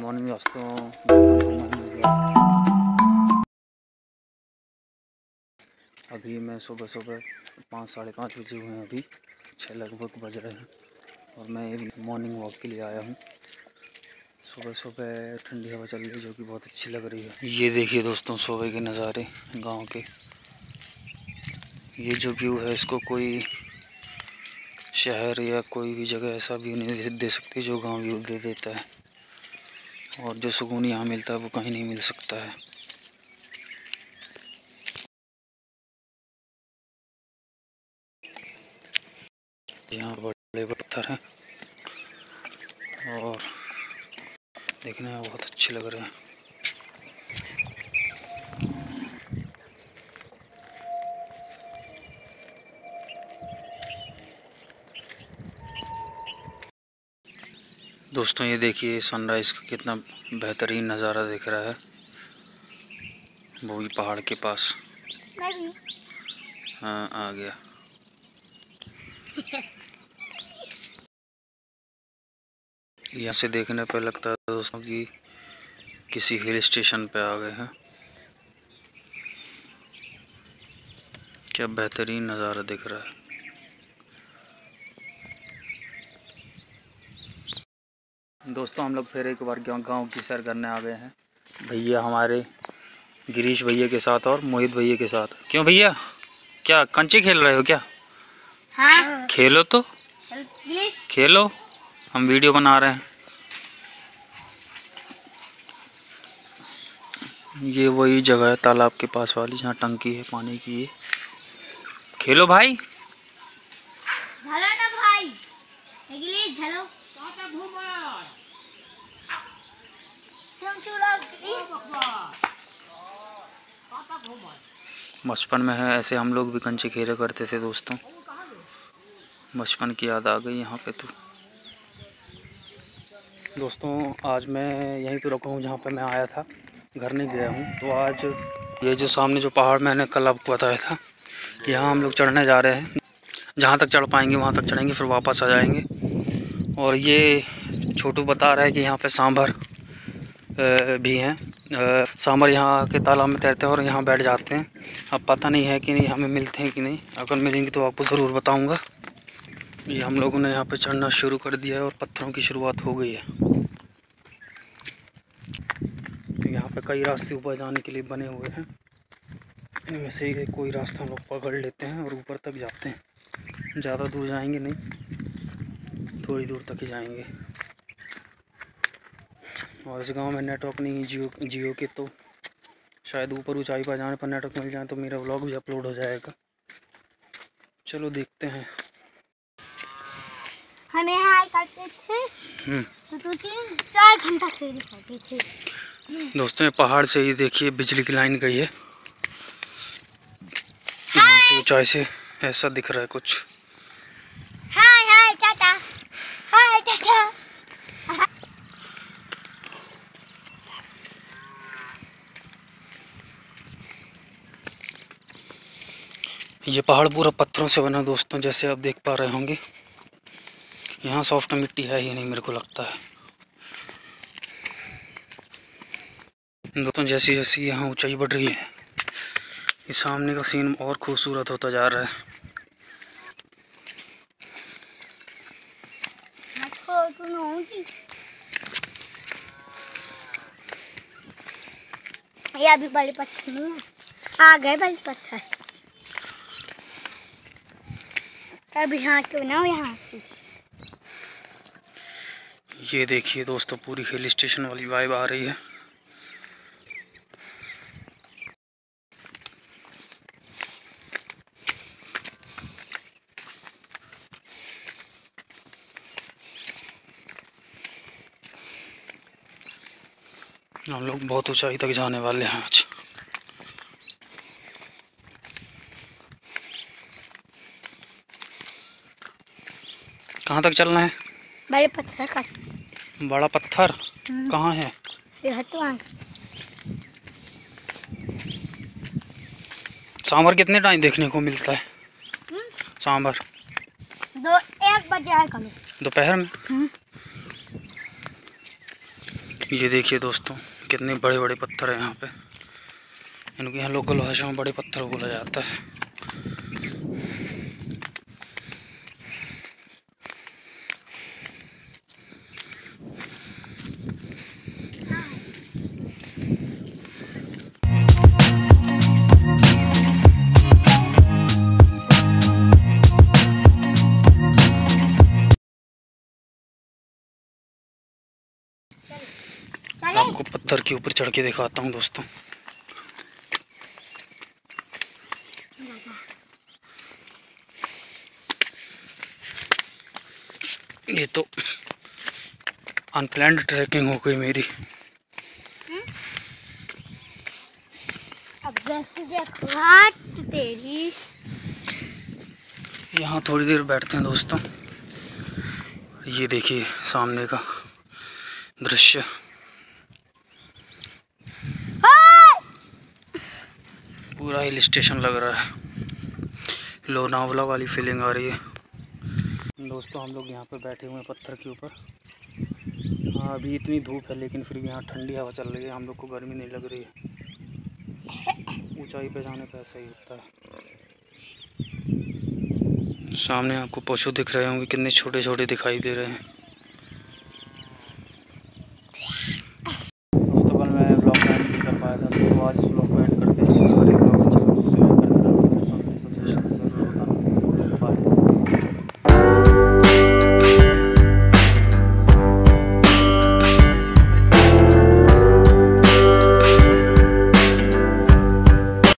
Good morning दोस्तों, अभी मैं सुबह 5 साढ़े 5 बजे हुए हैं, अभी 6 लगभग बज रहे हैं और मैं एक मॉर्निंग वॉक के लिए आया हूँ। सुबह ठंडी हवा चल रही है जो कि बहुत अच्छी लग रही है। ये देखिए दोस्तों सुबह के नज़ारे गांव के, ये जो व्यू है इसको कोई शहर या कोई भी जगह ऐसा व्यू नहीं दे सकती जो गांव व्यू दे देता है, और जो सुकून यहाँ मिलता है वो कहीं नहीं मिल सकता है। यहाँ बड़े पत्थर हैं और देखने में बहुत अच्छे लग रहे हैं। दोस्तों ये देखिए सनराइज़ का कितना बेहतरीन नज़ारा दिख रहा है, वो भी पहाड़ के पास। हाँ आ गया। यहाँ से देखने पे लगता है दोस्तों कि किसी हिल स्टेशन पे आ गए हैं। क्या बेहतरीन नज़ारा दिख रहा है। दोस्तों हम लोग फिर एक बार गांव की सैर करने आ गए हैं, भैया हमारे गिरीश भैया के साथ और मोहित भैया के साथ। क्यों भैया, क्या कंचे खेल रहे हो क्या? हाँ। खेलो तो खेलो, हम वीडियो बना रहे हैं। ये वही जगह है तालाब के पास वाली जहाँ टंकी है पानी की। खेलो भाई, बचपन में है ऐसे हम लोग भी कंचे खेला करते थे दोस्तों, बचपन की याद आ गई यहाँ पे। तो दोस्तों आज मैं यहीं पे रुका हूँ जहाँ पे मैं आया था, घर नहीं गया हूँ। तो आज ये जो सामने जो पहाड़ मैंने कल आपको बताया था, यहाँ हम लोग चढ़ने जा रहे हैं। जहाँ तक चढ़ पाएंगे वहाँ तक चढ़ेंगे, फिर वापस आ जाएंगे। और ये छोटू बता रहा है कि यहाँ पे सांभर भी हैं। सांभर यहाँ के तालाब में तैरते हैं और यहाँ बैठ जाते हैं। अब पता नहीं है कि नहीं हमें मिलते हैं कि नहीं, अगर मिलेंगे तो आपको ज़रूर बताऊँगा। ये हम लोगों ने यहाँ पे चढ़ना शुरू कर दिया है और पत्थरों की शुरुआत हो गई है। यहाँ पे कई रास्ते ऊपर जाने के लिए बने हुए हैं, इनमें से कोई रास्ता हम लोग पकड़ लेते हैं और ऊपर तक जाते हैं। ज़्यादा दूर जाएंगे नहीं, थोड़ी दूर तक ही जाएंगे। और इस गांव में नेटवर्क नहीं है जियो के, तो शायद ऊपर ऊंचाई पर जाने पर नेटवर्क मिल जाए तो मेरा व्लॉग भी अपलोड हो जाएगा। चलो देखते हैं। हमें हाय करते थे तो 3-4 घंटा खेल पाते थे। दोस्तों पहाड़ से ही देखिए बिजली की लाइन गई है, यहाँ से ऊंचाई से ऐसा दिख रहा है कुछ। हाय हाय टाटा, हाय टाटा। ये पहाड़ पूरा पत्थरों से बना दोस्तों, जैसे आप देख पा रहे होंगे। यहाँ सॉफ्ट मिट्टी है ही नहीं मेरे को लगता है। दोस्तों जैसी जैसी यहाँ ऊंचाई बढ़ रही है, इस सामने का सीन और खूबसूरत होता जा रहा है। ये अभी बड़े पत्थर नहीं है, आ गए बड़े पत्थर। अब यहाँ क्यों ना, यहाँ ये देखिए दोस्तों पूरी हिल स्टेशन वाली वाइब आ रही है। हम लोग बहुत ऊंचाई तक जाने वाले हैं आज। कहाँ तक चलना है? बड़े पत्थर का। बड़ा पत्थर कहाँ है? सांभर कितने टाइम देखने को मिलता है? सांभर 1 बजे आएगा दोपहर में। ये देखिए दोस्तों कितने बड़े बड़े पत्थर हैं यहाँ पे। इनके यहाँ लोकल भाषा में बड़े पत्थर बोला जाता है। आपको पत्थर के ऊपर चढ़ के दिखाता हूँ दोस्तों। ये तो अनप्लान्ड ट्रैकिंग हो गई मेरी। अब तेरी यहाँ थोड़ी देर बैठते हैं दोस्तों। ये देखिए सामने का दृश्य। पूरा हिल स्टेशन लग रहा है। लोनावला वाली फीलिंग आ रही है दोस्तों। हम लोग यहाँ पे बैठे हुए हैं पत्थर के ऊपर। हाँ अभी इतनी धूप है लेकिन फिर भी यहाँ ठंडी हवा चल रही है। हम लोग को गर्मी नहीं लग रही है। ऊंचाई पे जाने पे ऐसा ही होता है। सामने आपको पशु दिख रहे होंगे, कितने छोटे छोटे दिखाई दे रहे हैं।